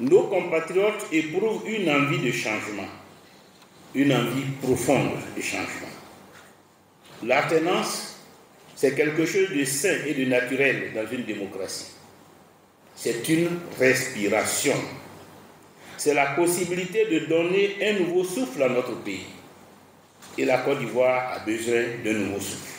nos compatriotes éprouvent une envie de changement, une envie profonde de changement. L'alternance, c'est quelque chose de sain et de naturel dans une démocratie. C'est une respiration. C'est la possibilité de donner un nouveau souffle à notre pays. Et la Côte d'Ivoire a besoin d'un nouveau souffle.